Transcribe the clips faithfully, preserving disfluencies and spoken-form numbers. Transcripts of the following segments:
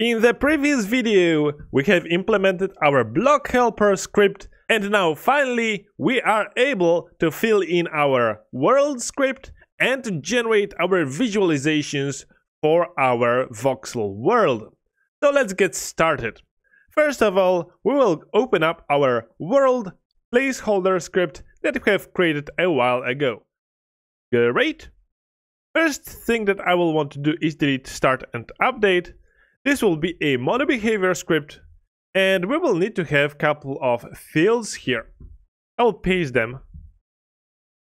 In the previous video, we have implemented our block helper script, and now finally we are able to fill in our world script and to generate our visualizations for our voxel world. So let's get started. First of all, we will open up our world placeholder script that we have created a while ago. Great. First thing that I will want to do is delete start and update. This will be a MonoBehaviour script, and we will need to have a couple of fields here. I'll paste them.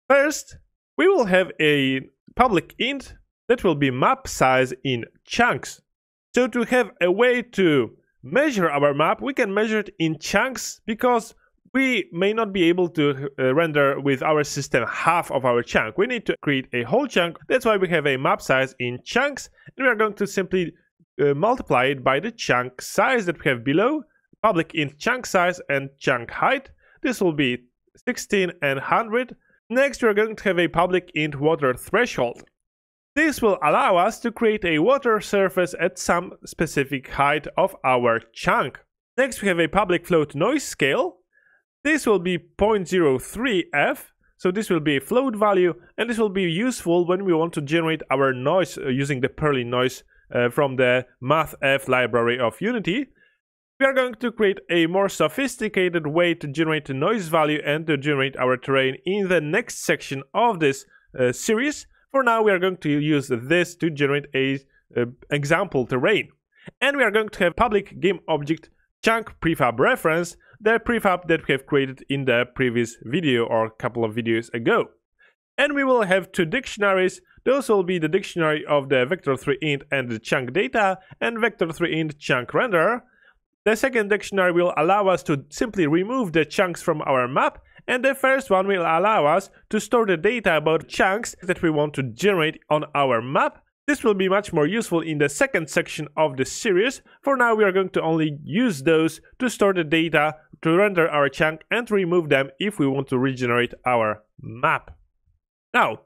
First, we will have a public int that will be map size in chunks. So to have a way to measure our map, we can measure it in chunks because we may not be able to uh, render with our system half of our chunk. We need to create a whole chunk. That's why we have a map size in chunks, and we are going to simply Uh, multiply it by the chunk size that we have below, public int chunk size and chunk height. This will be sixteen and one hundred. Next, we are going to have a public int water threshold. This will allow us to create a water surface at some specific height of our chunk. Next, we have a public float noise scale. This will be zero point zero three F. So this will be a float value, and this will be useful when we want to generate our noise uh, using the Perlin noise Uh, from the Mathf library of Unity. We are going to create a more sophisticated way to generate the noise value and to generate our terrain in the next section of this uh, series. For now, we are going to use this to generate a uh, example terrain. And we are going to have public game object chunk prefab reference, the prefab that we have created in the previous video or a couple of videos ago. And we will have two dictionaries. Those will be the dictionary of the Vector three int and the chunk data, and Vector three int chunk render. The second dictionary will allow us to simply remove the chunks from our map, and the first one will allow us to store the data about chunks that we want to generate on our map. This will be much more useful in the second section of the series. For now, we are going to only use those to store the data, to render our chunk, and remove them if we want to regenerate our map. Now,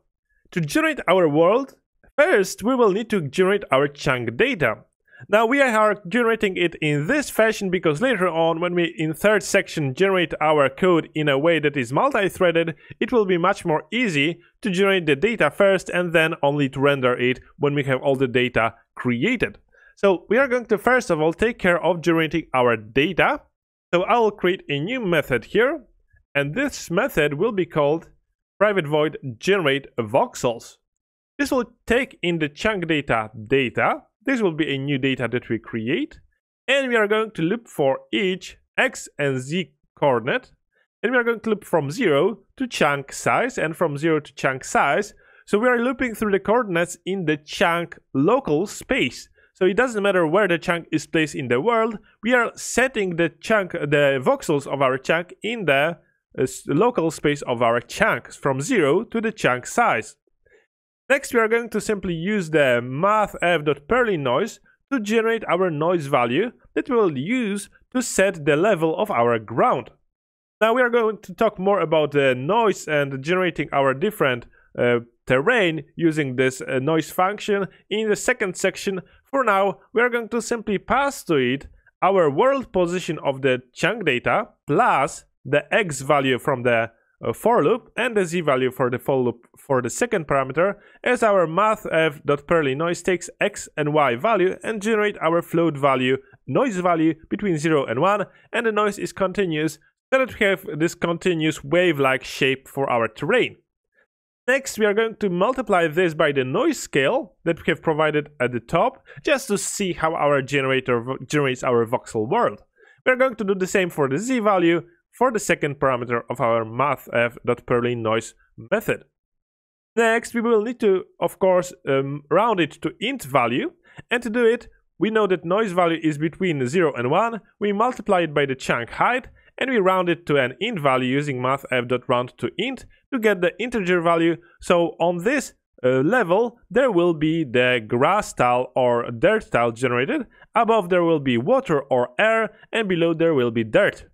to generate our world, first we will need to generate our chunk data. Now we are generating it in this fashion because later on, when we in third section generate our code in a way that is multi-threaded, it will be much more easy to generate the data first and then only to render it when we have all the data created. So we are going to first of all take care of generating our data. So I will create a new method here, and this method will be called private void generate voxels. This will take in the chunk data data. This will be a new data that we create, and we are going to loop for each x and z coordinate, and we are going to loop from zero to chunk size and from zero to chunk size. So we are looping through the coordinates in the chunk local space. So it doesn't matter where the chunk is placed in the world. We are setting the chunk, the voxels of our chunk in the local space of our chunk from zero to the chunk size. Next, we are going to simply use the Mathf.PerlinNoise to generate our noise value that we will use to set the level of our ground. Now we are going to talk more about the noise and generating our different uh, terrain using this uh, noise function in the second section. For now, we are going to simply pass to it our world position of the chunk data plus the x value from the uh, for loop and the z value for the for loop for the second parameter, as our Mathf.PerlinNoise takes x and y value and generate our float value, noise value between zero and one, and the noise is continuous so that we have this continuous wave-like shape for our terrain. Next, we are going to multiply this by the noise scale that we have provided at the top just to see how our generator generates our voxel world. We are going to do the same for the z value for the second parameter of our Mathf.PerlinNoise method. Next, we will need to, of course, um, round it to int value. And to do it, we know that noise value is between zero and one. We multiply it by the chunk height, and we round it to an int value using Mathf.RoundToInt to get the integer value. So on this uh, level, there will be the grass tile or dirt tile generated. Above, there will be water or air, and below, there will be dirt.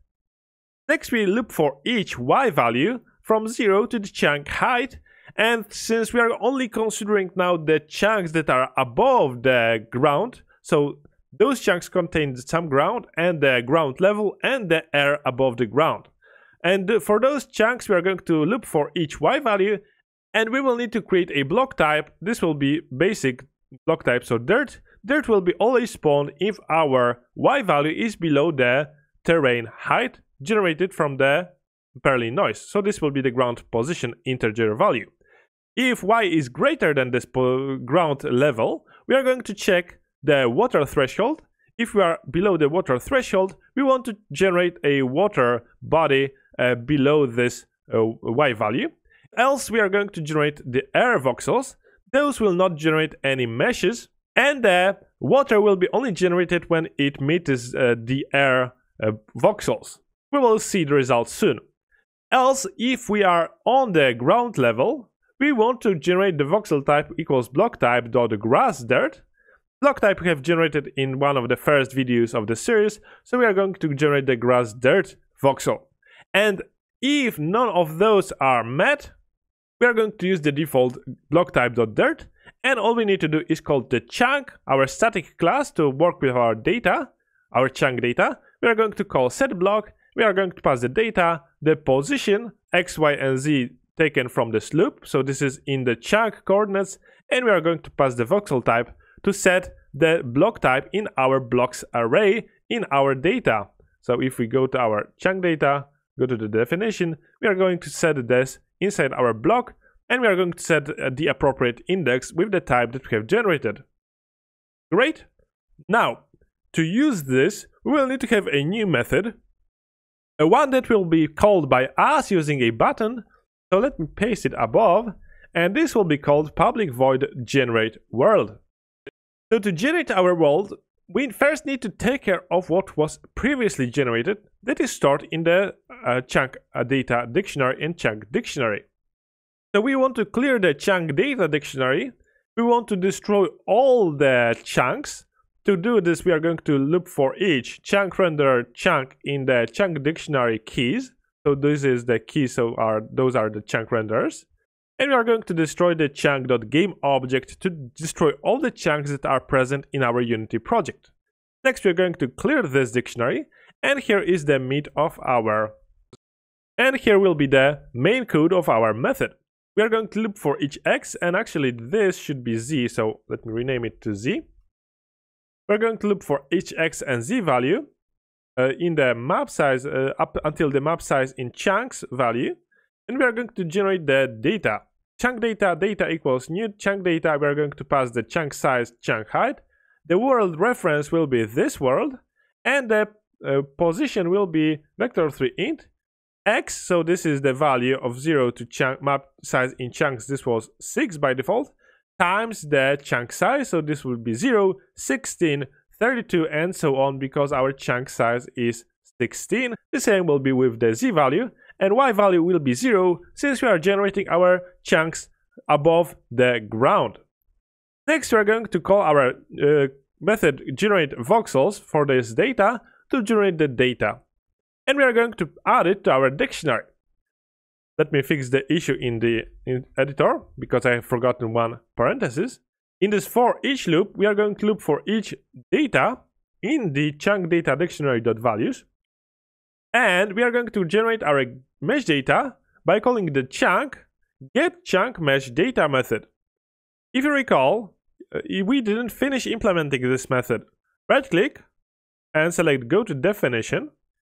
Next, we loop for each y value from zero to the chunk height, and since we are only considering now the chunks that are above the ground, so Those chunks contain some ground and the ground level and the air above the ground. And for those chunks, we are going to loop for each y value, and we will need to create a block type. This will be basic block type, so dirt. Dirt will be always spawned if our y value is below the terrain height generated from the Perlin noise. So this will be the ground position integer value. If y is greater than this ground level, we are going to check the water threshold. If we are below the water threshold, we want to generate a water body uh, below this uh, y value. Else we are going to generate the air voxels. Those will not generate any meshes, and the water will be only generated when it meets uh, the air uh, voxels. We will see the results soon. Else, if we are on the ground level, we want to generate the voxel type equals block type dot grass dirt. Block type we have generated in one of the first videos of the series, so we are going to generate the grass dirt voxel. And if none of those are met, we are going to use the default block type.dirt, and all we need to do is call the chunk, our static class to work with our data, our chunk data. We are going to call set block, we are going to pass the data, the position, x, y, and z taken from this loop, so this is in the chunk coordinates, and we are going to pass the voxel type to set the block type in our blocks array in our data. So if we go to our chunk data, go to the definition, we are going to set this inside our block, and we are going to set the appropriate index with the type that we have generated. Great! Now, to use this, we will need to have a new method, a one that will be called by us using a button. So let me paste it above, and this will be called public void generate world. So to generate our world, we first need to take care of what was previously generated that is stored in the uh, chunk data dictionary and chunk dictionary. So we want to clear the chunk data dictionary. We want to destroy all the chunks. To do this, we are going to loop for each chunk renderer chunk in the chunk dictionary keys. So this is the key, so are, those are the chunk renderers. And we are going to destroy the chunk.game object to destroy all the chunks that are present in our Unity project. Next, we are going to clear this dictionary, and here is the meat of our... And here will be the main code of our method. We are going to loop for each x, and actually this should be z, so let me rename it to z. We are going to loop for each x and z value uh, in the map size, uh, up until the map size in chunks value. And we are going to generate the data. Chunk data, data equals new chunk data. We are going to pass the chunk size, chunk height. The world reference will be this world. And the uh, position will be vector three int. X, so this is the value of zero to chunk map size in chunks. This was six by default. Times the chunk size, so this will be zero, sixteen, thirty-two, and so on, because our chunk size is sixteen. The same will be with the z value. And y value will be zero, since we are generating our chunks above the ground. Next, we are going to call our uh, method generate voxels for this data to generate the data. And we are going to add it to our dictionary. Let me fix the issue in the in editor, because I have forgotten one parenthesis. In this for each loop, we are going to loop for each data in the chunk data dictionary.values. And we are going to generate our mesh data by calling the chunk get chunk mesh data method. If you recall, we didn't finish implementing this method. Right click and select go to definition,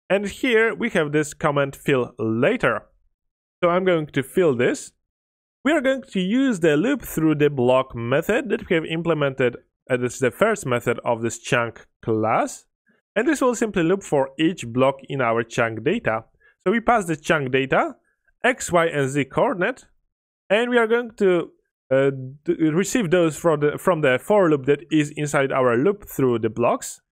and here we have this comment fill later. So I'm going to fill this. We are going to use the loop through the block method that we have implemented as the first method of this chunk class. And this will simply loop for each block in our chunk data. So we pass the chunk data, x, y, and z coordinate, and we are going to uh, receive those from the, from the for loop that is inside our loop through the blocks.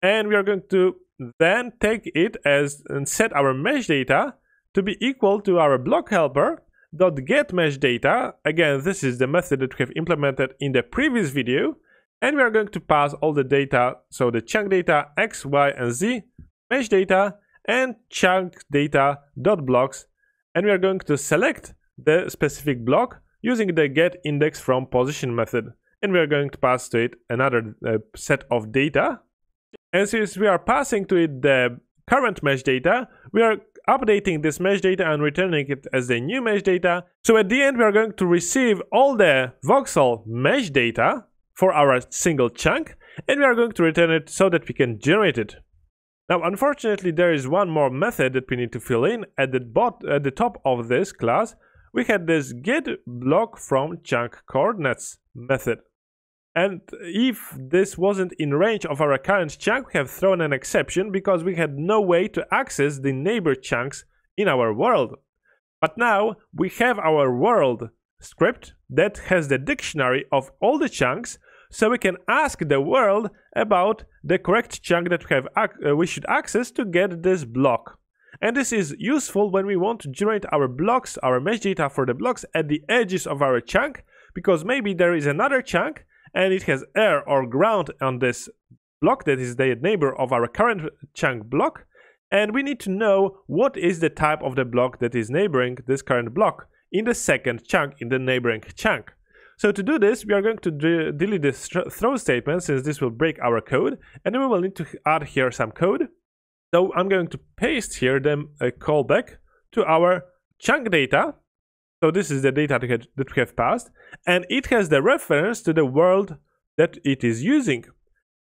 And we are going to then take it as and set our mesh data to be equal to our block helper dot get mesh data. Again, this is the method that we have implemented in the previous video. And we are going to pass all the data, so the chunk data, x, y, and z, mesh data, and chunk data dot blocks. And we are going to select the specific block using the get index from position method. and we are going to pass to it another uh, set of data. And since we are passing to it the current mesh data, we are updating this mesh data and returning it as the new mesh data. So at the end, we are going to receive all the voxel mesh data for our single chunk, and we are going to return it so that we can generate it. Now, unfortunately, there is one more method that we need to fill in at the, bot at the top of this class. We had this get block from chunk coordinates method. And if this wasn't in range of our current chunk, we have thrown an exception because we had no way to access the neighbor chunks in our world. But now we have our world script that has the dictionary of all the chunks, so we can ask the world about the correct chunk that we, have ac we should access to get this block. And this is useful when we want to generate our blocks, our mesh data for the blocks at the edges of our chunk, because maybe there is another chunk and it has air or ground on this block that is the neighbor of our current chunk block, and we need to know what is the type of the block that is neighboring this current block in the second chunk, in the neighboring chunk. So to do this, we are going to de delete this throw statement, since this will break our code, and we will need to add here some code. So I'm going to paste here then a callback to our chunk data. So this is the data that we have passed, and it has the reference to the world that it is using.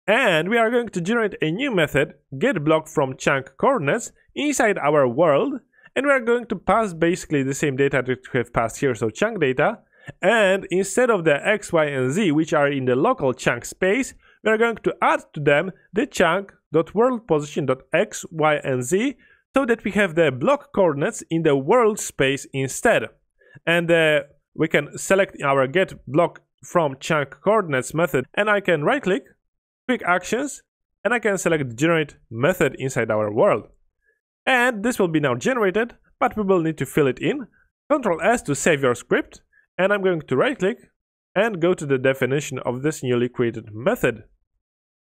And we are going to generate a new method, getBlockFromChunkCoordinates, inside our world, and we are going to pass basically the same data that we have passed here, so chunk data. And instead of the x, y, and z, which are in the local chunk space, we are going to add to them the chunk.worldPosition.x, y, and z, so that we have the block coordinates in the world space instead. And uh, we can select our get block from chunk coordinates method, and I can right click, click actions, and I can select generate method inside our world. And this will be now generated, but we will need to fill it in. Control S to save your script, and I'm going to right click and go to the definition of this newly created method.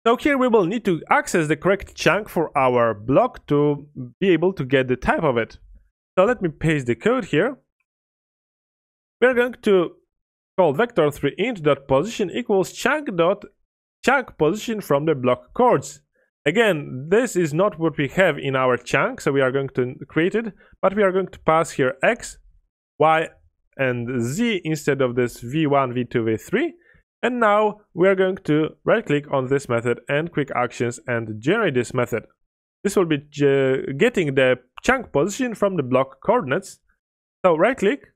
So here we will need to access the correct chunk for our block to be able to get the type of it. So let me paste the code here. We are going to call vector three int.position equals chunk dot chunk position from the block chords. Again, this is not what we have in our chunk, so we are going to create it, but we are going to pass here x, y, and z instead of this v one, v two, v three. And now we are going to right click on this method and quick actions and generate this method. This will be getting the chunk position from the block coordinates. So right click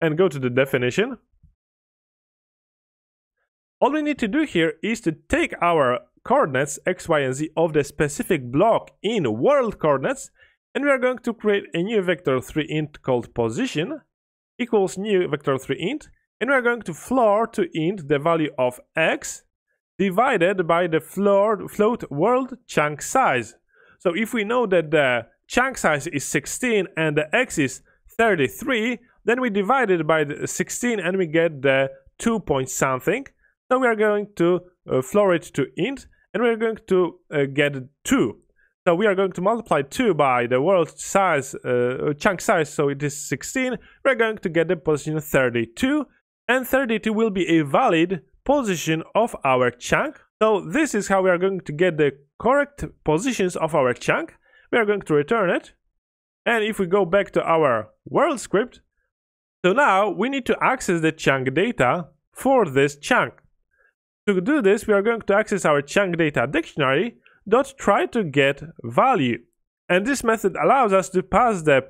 and go to the definition. All we need to do here is to take our coordinates x, y, and z of the specific block in world coordinates, and we are going to create a new vector three int called position equals new vector three int, and we are going to floor to int the value of x divided by the floor, float world chunk size. So if we know that the chunk size is sixteen and the x is thirty-three, then we divide it by the sixteen and we get the two point something. So we are going to uh, floor it to int, and we are going to uh, get two. So we are going to multiply two by the world size, uh, chunk size, so it is sixteen. We are going to get the position thirty-two, and thirty-two will be a valid position of our chunk. So this is how we are going to get the correct positions of our chunk. We are going to return it, and if we go back to our world script, so now we need to access the chunk data for this chunk. To do this, we are going to access our chunk data dictionary dot try to get value, and this method allows us to pass the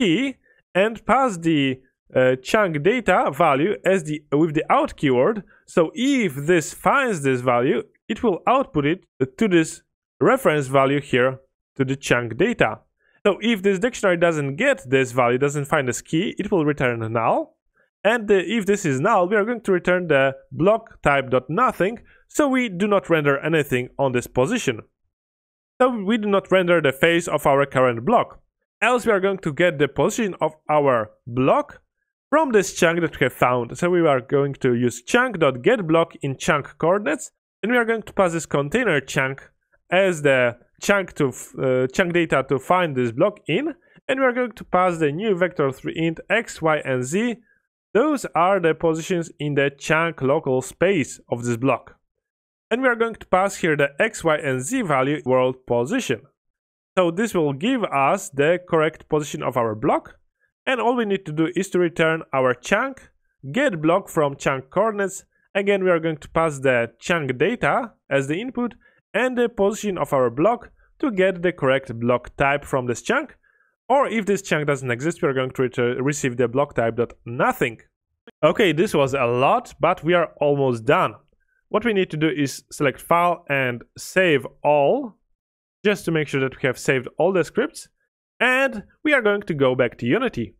key and pass the uh, chunk data value as the with the out keyword. So if this finds this value, it will output it to this reference value here to the chunk data. So if this dictionary doesn't get this value, doesn't find this key, it will return null. And the, if this is null, we are going to return the block type dot nothing, so we do not render anything on this position. So we do not render the face of our current block. Else we are going to get the position of our block from this chunk that we have found. So we are going to use chunk dot get block in chunk coordinates, and we are going to pass this container chunk as the chunk to uh, chunk data to find this block in, and we are going to pass the new vector three int x, y, and z Those are the positions in the chunk local space of this block. And we are going to pass here the x, y and z value world position. So this will give us the correct position of our block. And all we need to do is to return our chunk, get block from chunk coordinates. Again, we are going to pass the chunk data as the input and the position of our block to get the correct block type from this chunk. Or if this chunk doesn't exist, we are going to receive the block type dot nothing. Okay, this was a lot, but we are almost done. What we need to do is select file and save all, just to make sure that we have saved all the scripts. And we are going to go back to Unity.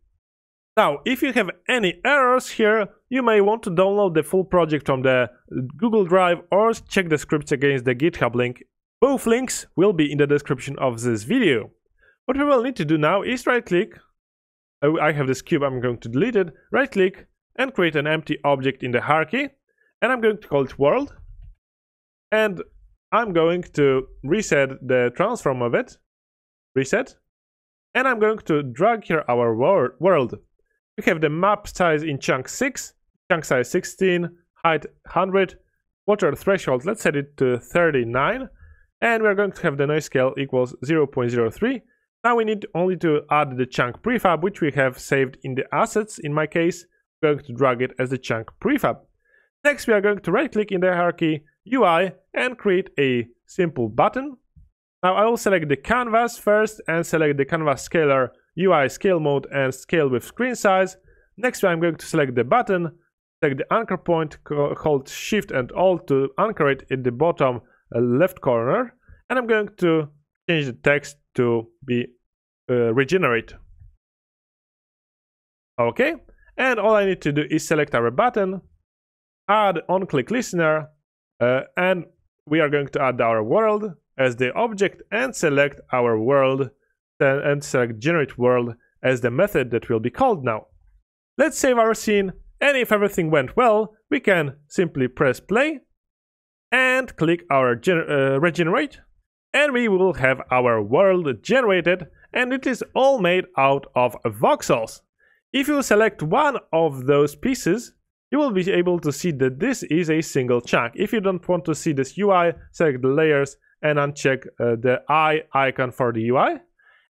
Now, if you have any errors here, you may want to download the full project from the Google Drive or check the scripts against the GitHub link. Both links will be in the description of this video. What we will need to do now is right-click. I have this cube, I'm going to delete it. Right-click and create an empty object in the hierarchy. And I'm going to call it world. And I'm going to reset the transform of it. Reset. And I'm going to drag here our wor- world. We have the map size in chunk six, chunk size sixteen, height one hundred, water threshold, let's set it to thirty-nine. And we're going to have the noise scale equals zero point zero three. Now we need only to add the chunk prefab, which we have saved in the assets. In my case, we're going to drag it as the chunk prefab. Next, we are going to right-click in the hierarchy U I and create a simple button. Now I will select the canvas first and select the canvas scalar, U I scale mode and scale with screen size. Next, I'm going to select the button, select the anchor point, hold shift and alt to anchor it in the bottom left corner. And I'm going to change the text to be uh, regenerate. Okay, and all I need to do is select our button, add on-click listener, uh, and we are going to add our world as the object and select our world and select generate world as the method that will be called now. Let's save our scene, and if everything went well, we can simply press play and click our gener uh, regenerate, and we will have our world generated, and it is all made out of voxels. If you select one of those pieces, you will be able to see that this is a single chunk. If you don't want to see this U I, select the layers and uncheck uh, the eye icon for the U I.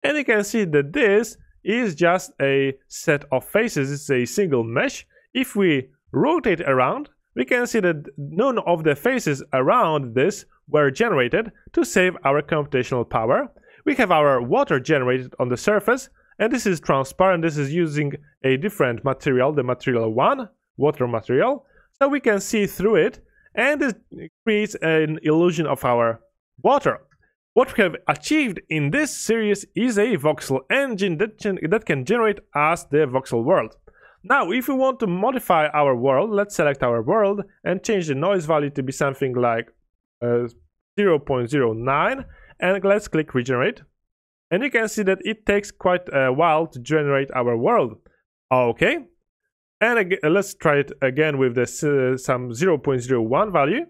And you can see that this is just a set of faces. It's a single mesh. If we rotate around, we can see that none of the faces around this were generated. To save our computational power, we have our water generated on the surface, and this is transparent. This is using a different material, the material one, water material. So we can see through it, and this creates an illusion of our water. What we have achieved in this series is a voxel engine that, gen that can generate us the voxel world. Now, if we want to modify our world, let's select our world and change the noise value to be something like uh, zero point zero nine, and let's click regenerate. And you can see that it takes quite a while to generate our world. Okay, and again, let's try it again with this, uh, some zero point zero one value.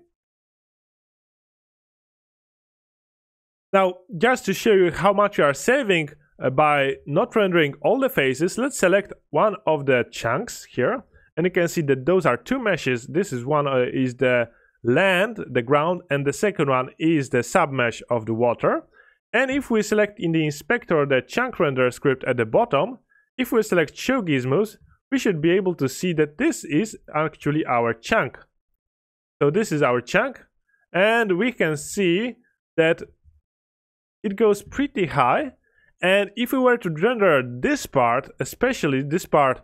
Now, just to show you how much you are saving uh, by not rendering all the faces, let's select one of the chunks here, and you can see that those are two meshes. This is one uh, is the land, the ground, and the second one is the submesh of the water. And if we select in the inspector the chunk render script at the bottom, if we select show gizmos, we should be able to see that this is actually our chunk. So this is our chunk, and we can see that it goes pretty high, and if we were to render this part, especially this part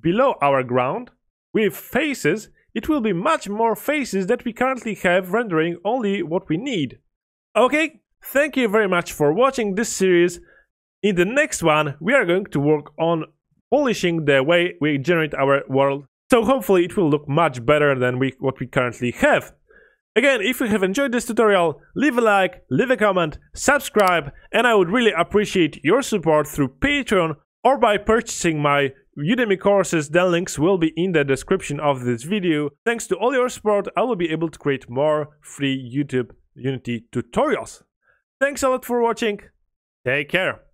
below our ground with faces, it will be much more faces that we currently have, rendering only what we need. Okay, thank you very much for watching this series. In the next one, we are going to work on polishing the way we generate our world, so hopefully it will look much better than we, what we currently have. Again, if you have enjoyed this tutorial, leave a like, leave a comment, subscribe, and I would really appreciate your support through Patreon or by purchasing my Udemy courses. The links will be in the description of this video. Thanks to all your support, I will be able to create more free YouTube Unity tutorials. Thanks a lot for watching. Take care.